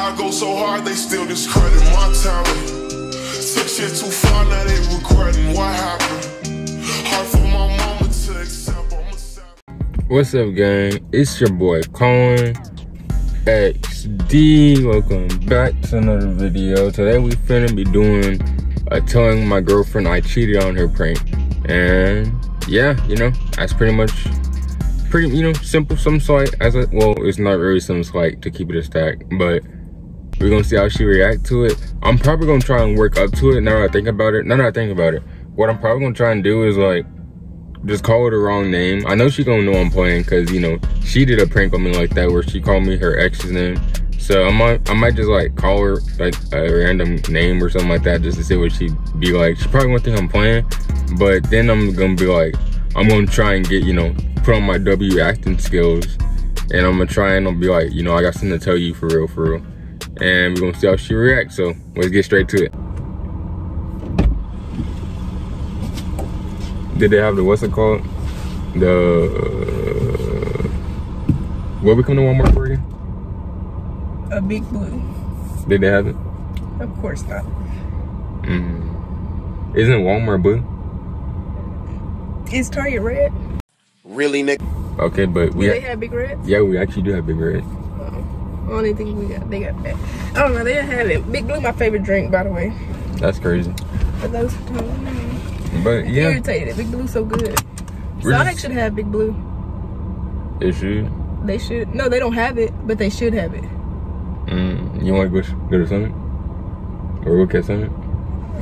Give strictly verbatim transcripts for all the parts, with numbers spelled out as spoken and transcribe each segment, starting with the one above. I go so hard, they still discredit my talent. Took shit too far, now they regretting what happened. Hard for my mama to accept. I'm a savage. What's up, gang? It's your boy Collin X D. Welcome back to another video. Today we finna be doing a telling my girlfriend I cheated on her prank. And yeah, you know, that's pretty much pretty, you know, simple, some slight, as I, well, it's not really some slight to keep it a stack, but we're gonna see how she react to it. I'm probably gonna try and work up to it now that I think about it. Now that I think about it, what I'm probably gonna try and do is like, just call her the wrong name. I know she gonna know I'm playing, cause you know, she did a prank on me like that where she called me her ex's name. So I might, I might just like call her like a random name or something like that just to see what she'd be like. She probably won't think I'm playing, but then I'm gonna be like, I'm gonna try and get, you know, put on my W acting skills, and I'm gonna try and I'll be like, you know, I got something to tell you for real, for real. And we're gonna see how she reacts, so let's get straight to it. Did they have the, what's it called? The, uh, what we come to Walmart for again? A big blue. Did they have it? Of course not. Mm. Isn't Walmart blue? Is Target red? Really, Nick? Okay, but we do they ha have big reds? Yeah, we actually do have big reds. Oh, I don't even think we got, they got that. I don't know, they didn't have it. Big Blue, my favorite drink, by the way. That's crazy. But those who don't know, but I'm yeah, irritated. Big Blue's so good. We're Sonic just, should have Big Blue. They should. They should. No, they don't have it, but they should have it. Mm, you want to go, go to Summit? Or go catch Summit? I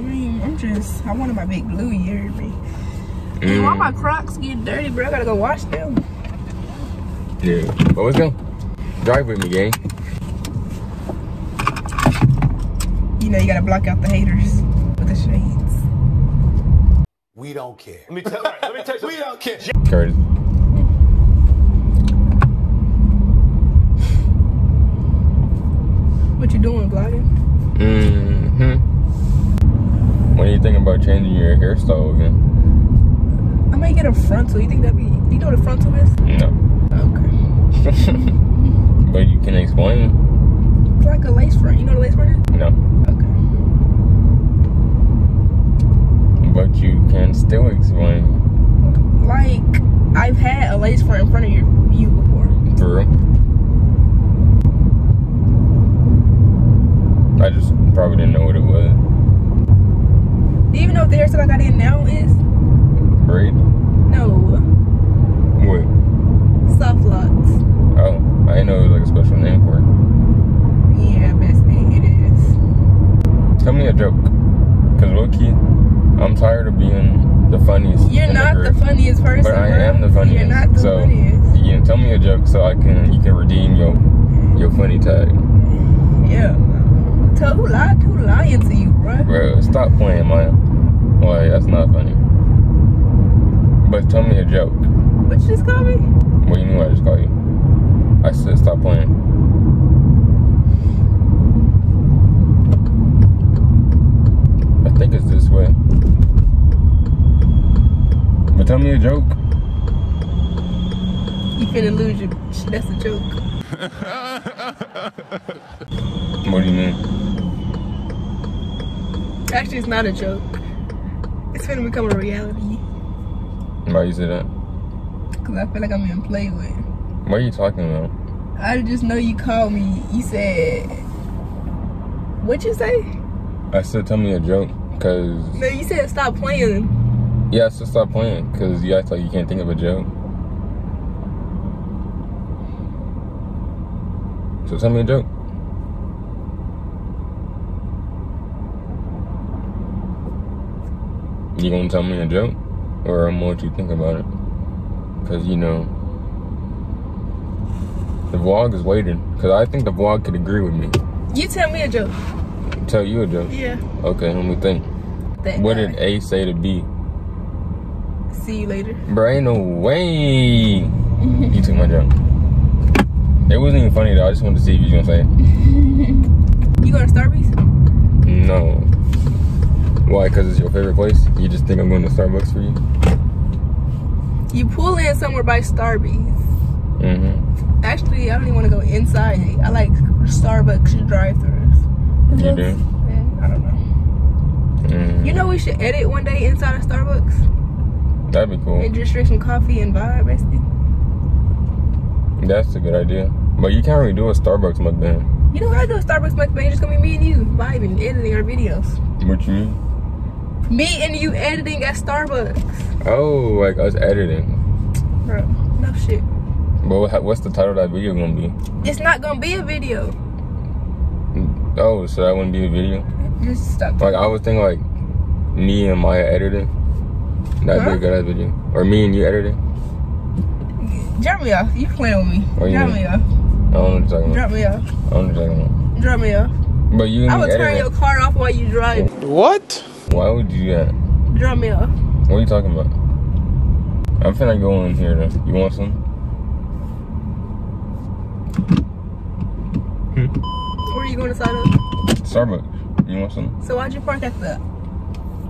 mean, I'm just, I wanted my Big Blue, you heard me. Mm. Why my Crocs get dirty, bro? I gotta go wash them. Yeah. Well, let's go. Drive with me, gang. You know you gotta block out the haters with the shades. We don't care. Let me tell. Right, let me tell you. We don't care. Curtis. What you doing, vlogging? Mm-hmm. What are you thinking about changing your hairstyle again? I might get a frontal. You think that'd be, do you know what a frontal is? No. Okay. But you can explain. It's like a lace front. You know what a lace front is? No. Okay. But you can still explain. Like, I've had a lace front in front of your, you before. For real? I just probably didn't know what it was. Do you even know what the hairstyle I got in now is? Braid? No. What? Soft locks. Oh, I didn't know it was like a special name for it. Yeah, bestie, it is. Tell me a joke. Because low-key, I'm tired of being the funniest. You're not the, the funniest person. But I am the funniest. You're not the so, funniest. Yeah, tell me a joke so I can, you can redeem your, your funny tag. Yeah. Tell who lied, who lying to you, bro? Bro, stop playing, Maya. Like, that's not funny. But tell me a joke. What you just call me? Well, you knew I just called you. I said stop playing. I think it's this way. But tell me a joke. You finna lose your, that's a joke. What do you mean? Actually, it's not a joke. It's finna become a reality. Why you say that? Because I feel like I'm in play with. What are you talking about? I just know you called me. You said, what'd you say? I said, tell me a joke. Because. No, you said stop playing. Yeah, I said stop playing. Because you act like you can't think of a joke. So tell me a joke. You gonna tell me a joke? Or I'm gonna let you think about it. Cause you know, the vlog is waiting. Cause I think the vlog could agree with me. You tell me a joke. Tell you a joke? Yeah. Okay, let me think. That what guy. Did A say to B? See you later. Bro, ain't no way. You took my joke. It wasn't even funny though, I just wanted to see if you was gonna say it. You going to Starbucks? No. Why? Because it's your favorite place? You just think I'm going to Starbucks for you? You pull in somewhere by Starbucks. Mm-hmm. Actually, I don't even want to go inside. I like Starbucks drive-thrus. You do? Yeah, I don't know. Mm. You know we should edit one day inside of Starbucks? That'd be cool. And just drink some coffee and vibe, basically. That's a good idea. But you can't really do a Starbucks mukbang. You don't gotta do a Starbucks mukbang. It's just gonna be me and you vibing, editing our videos. What you mean? Me and you editing at Starbucks. Oh, like us editing. Bro, no shit. But what's the title of that video gonna be? It's not gonna be a video. Oh, so that wouldn't be a video? Just stop. Like, I was thinking, like, me and Maya editing. That'd huh? be a good ass video. Or me and you editing. Drop me off. You playing with me. What Drop me off. I don't know what you're talking about. Drop me off. I don't know what you're talking about. Drop me off. But you and I would turn your car off while you drive. What? Why would you do that? Drop me off. What are you talking about? I'm finna go in here though. You want some? Hmm. Where are you going inside of? Starbucks. You want some? So why'd you park at the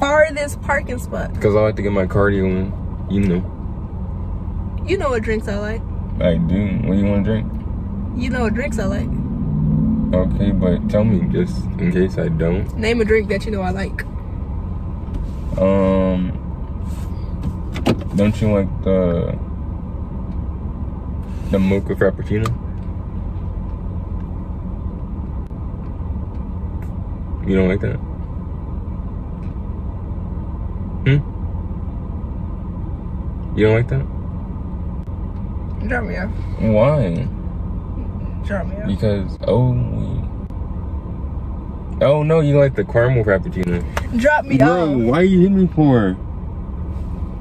farthest parking spot? Because I like to get my cardio in. You know. You know what drinks I like. I do. What do you want to drink? You know what drinks I like. Okay, but tell me just in case I don't. Name a drink that you know I like. Um, don't you like the the mocha frappuccino? You don't like that? Hmm? You don't like that? Drop me off. Why? Drop me off. Because oh. Oh no, you like the caramel frappuccino. Drop me Bro, off. Bro, why are you hitting me for?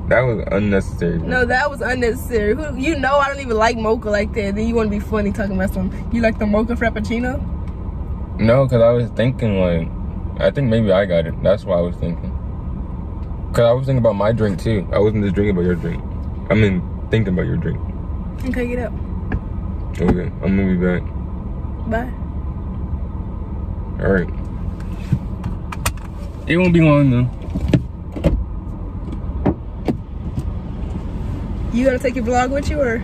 That was unnecessary. Bro. No, that was unnecessary. Who, you know I don't even like mocha like that. Then you want to be funny talking about something. You like the mocha frappuccino? No, because I was thinking like, I think maybe I got it. That's why I was thinking. Because I was thinking about my drink too. I wasn't just drinking about your drink. I mean, thinking about your drink. Okay, get up. Okay, I'm going to be back. Bye. All right. It won't be long though. You gonna take your vlog with you or?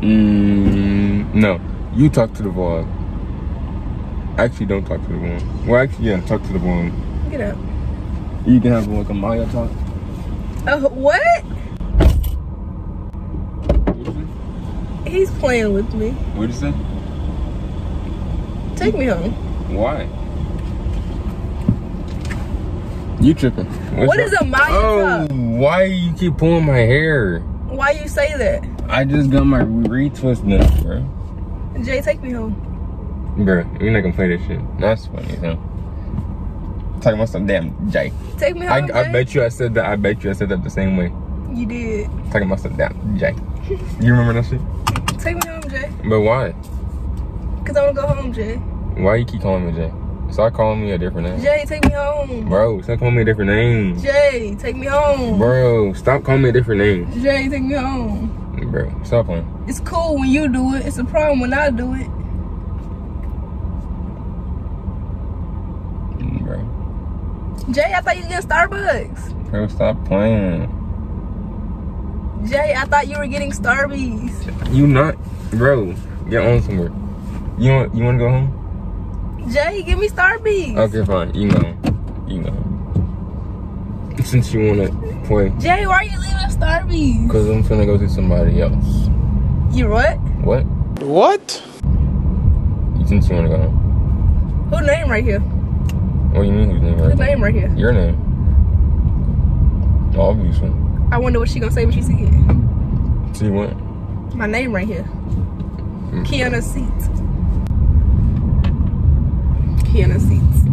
Mm, no, you talk to the vlog. Actually, don't talk to the vlog. Well, actually, yeah, talk to the vlog. Get up. You can have like a Maya talk. Uh, what? What'd you say? He's playing with me. What'd you say? Take me home. Why? You tripping. What's what is a Maya oh, talk? Why you keep pulling my hair? Why you say that? I just got my retwist nuts, bro. Jay, take me home. Bro, you're not gonna play this shit. That's funny, huh? Talking about some damn Jay. Take me home, I, I bet you I said that. I bet you I said that the same way. You did. Talking about some damn Jay. You remember that shit? Take me home, Jay. But why? Because I want to go home, Jay. Why you keep calling me Jay? Stop calling me a different name. Jay, take me home. Bro, stop calling me a different name. Jay, take me home. Bro, stop calling me a different name. Jay, take me home. Bro, stop playing. It's cool when you do it. It's a problem when I do it. Bro. Jay, I thought you were getting Starbucks. Bro, stop playing. Jay, I thought you were getting Starbies. You not. Bro, get on somewhere. You want, you want to go home? Jay, give me Starbucks. Okay, fine. You know. You know. Since you want to play. Jay, why are you leaving Starbucks? Because I'm finna go to somebody else. You what? What? What? Since you want to go home. Who name right here? What do you mean whose name right here? Whose name right here? Your name. Obviously. I wonder what she gonna say when she see it. See what? My name right here. Mm-hmm. Kiana Seats. Kiana Seats.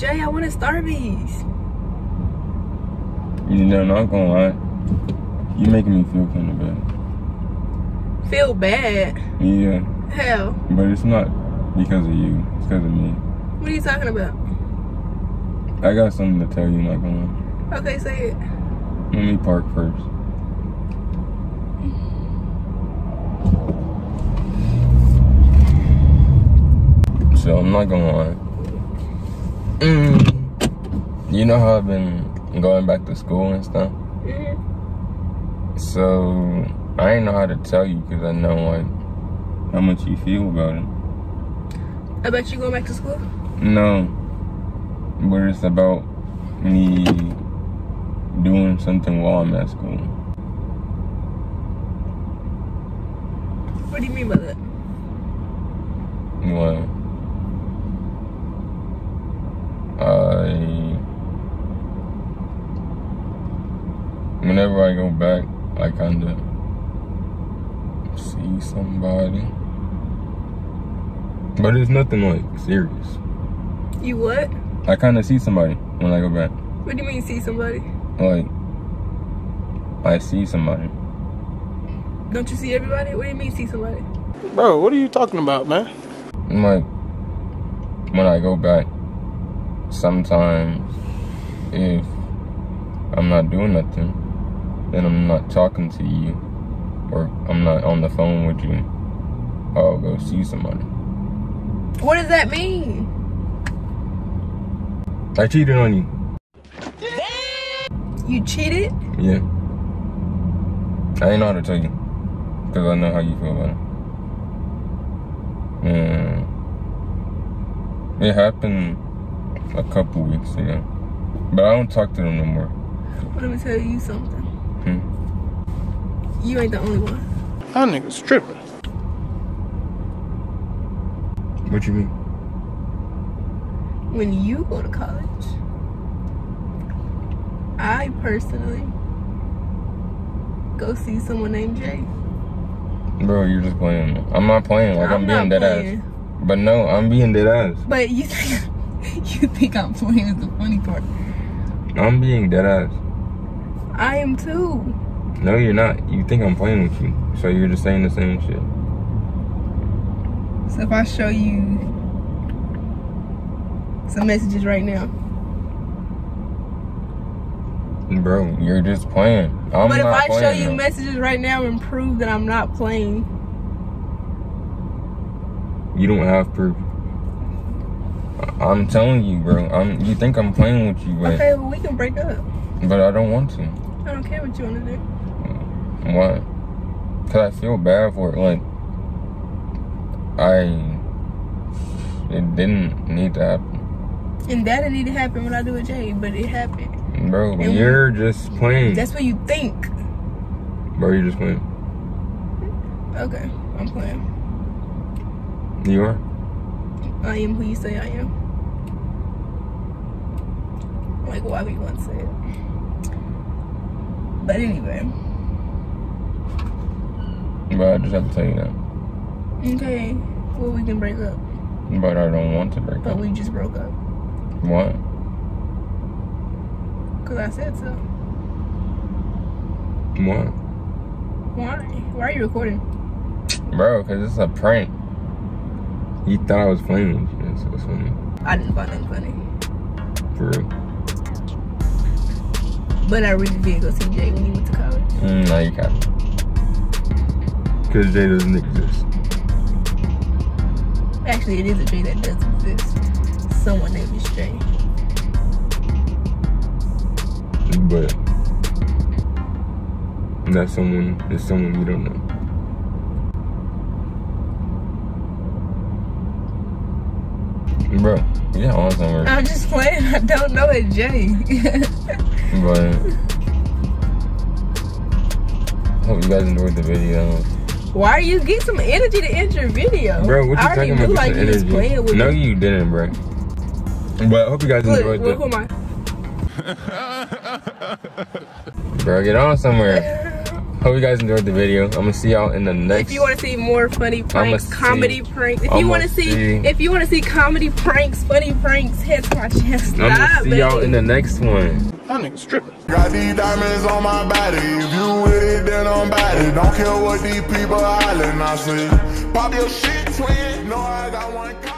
Jay, I wanted Starbies. You know, not gonna lie. You're making me feel kind of bad. Feel bad? Yeah. Hell. But it's not because of you. It's because of me. What are you talking about? I got something to tell you, not gonna lie. Okay, say it. Let me park first. So I'm not gonna lie. Mm. You know how I've been going back to school and stuff? Mm-hmm. So I ain't know how to tell you because I know like how much you feel about it. I bet you going back to school? No. But it's about me doing something while I'm at school. What do you mean by that? Well, I... Whenever I go back, I kind of see somebody. But it's nothing like serious. You what? I kind of see somebody when I go back. What do you mean see somebody? Like, I see somebody. Don't you see everybody? What do you mean see somebody? Bro, what are you talking about, man? Like, when I go back, sometimes if I'm not doing nothing, then I'm not talking to you, or I'm not on the phone with you, I'll go see somebody. What does that mean? I cheated on you. You cheated? Yeah. I ain't know how to tell you, because I know how you feel about it. And it happened a couple weeks ago, but I don't talk to them no more. Well, let me tell you something. Hmm? You ain't the only one. That nigga's tripping. What you mean? When you go to college, I personally go see someone named Jay. Bro, you're just playing. I'm not playing. Like, I'm, I'm being dead playing. ass. But no, I'm being dead ass. But you think, you think I'm playing is the funny part. I'm being dead ass. I am too. No, you're not. You think I'm playing with you. So you're just saying the same shit. So if I show you some messages right now. Bro, you're just playing. I'm but if not I playing, show you though. messages right now and prove that I'm not playing. You don't have proof. I'm telling you, bro. I'm. You think I'm playing with you, but... Okay, well, we can break up. But I don't want to. I don't care what you want to do. Why? Because I feel bad for it. Like, I... It didn't need to happen. And that didn't need to happen when I do with Jay, but it happened. Bro, and you're we, just playing. That's what you think. Bro, you're just playing. Okay, I'm playing. You are? I am who you say I am. Like, why would you want to say it? But anyway. But I just have to tell you that. Okay. Well, we can break up. But I don't want to break up. But we just broke up. Why? Because I said so. Why? Why? Why are you recording? Bro, because it's a prank. You thought I was playing with you, so it's funny. I didn't find it funny. For real. But I really did go see Jay when you went to college. Mm, no, you can't. Because Jay doesn't exist. Actually, it is a Jay that does exist. Someone named is Jay. But that someone is someone you don't know. Bro, yeah, on somewhere. I'm just playing. I don't know it, Jay. But I hope you guys enjoyed the video. Why are you getting some energy to end your video? Bro, what you I talking about? Knew, like, you was playing with no, me. You didn't, bro. But I hope you guys look, enjoyed look, the. Am I? Bro, get on somewhere. Hope you guys enjoyed the video. I'm gonna see y'all in the next. If you want to see more funny pranks, comedy pranks. If you want to see, if you want to see comedy pranks, funny pranks, head to my channel. I'm gonna see y'all in the next one. That nigga's tripping. Got these diamonds on my body. If you with it, then I'm bad it. Don't care what these people hollering. I say, pop your shit, twin. No, I got one.